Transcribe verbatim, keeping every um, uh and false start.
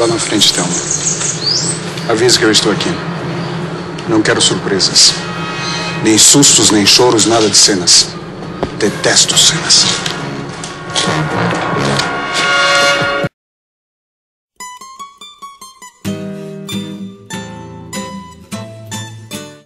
Vá na frente, Thelma. Avise que eu estou aqui. Não quero surpresas. Nem sustos, nem choros, nada de cenas. Detesto cenas.